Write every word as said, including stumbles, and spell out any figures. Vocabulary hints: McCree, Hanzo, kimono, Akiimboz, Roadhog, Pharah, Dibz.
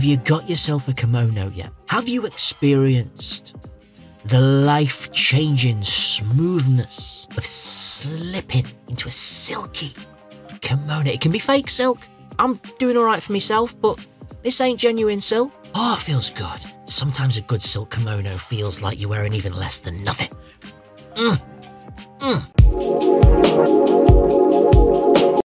Have you got yourself a kimono yet? Have you experienced the life-changing smoothness of slipping into a silky kimono? It can be fake silk. I'm doing all right for myself, but this ain't genuine silk. Oh, it feels good. Sometimes a good silk kimono feels like you're wearing even less than nothing. Mm. Mm.